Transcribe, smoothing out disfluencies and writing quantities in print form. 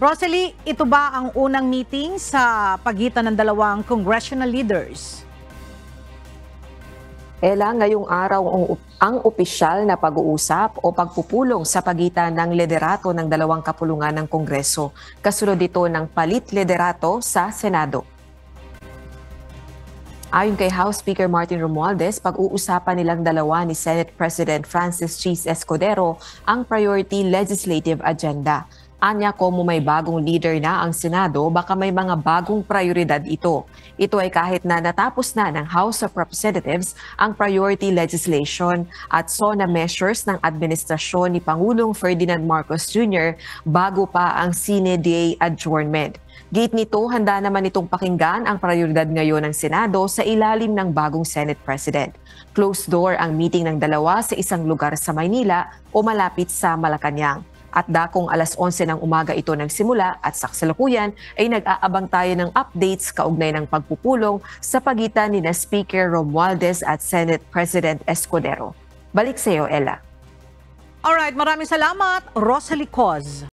Rosalie, ito ba ang unang meeting sa pagitan ng dalawang congressional leaders? Ela, ngayong araw ang opisyal na pag-uusap o pagpupulong sa pagitan ng liderato ng dalawang kapulungan ng Kongreso, kasunod dito ng palit-liderato sa Senado. Ayon kay House Speaker Martin Romualdez, pag-uusapan nilang dalawa ni Senate President Francis Escudero ang priority legislative agenda. Anya, kung may bagong leader na ang Senado, baka may mga bagong prioridad ito. Ito ay kahit na natapos na ng House of Representatives ang priority legislation at SONA measures ng administrasyon ni Pangulong Ferdinand Marcos Jr. bago pa ang Sine Die Adjournment. Gate nito, handa naman itong pakinggan ang prioridad ngayon ng Senado sa ilalim ng bagong Senate President. Closed door ang meeting ng dalawa sa isang lugar sa Maynila o malapit sa Malacanang. At dakong alas 11 ng umaga ito nagsimula at saksalukuyan ay nag-aabang tayo ng updates kaugnay ng pagpupulong sa pagitan ni na Speaker Romualdez at Senate President Escudero. Balik sa iyo, Ella. Alright, maraming salamat, Rosalie Cruz.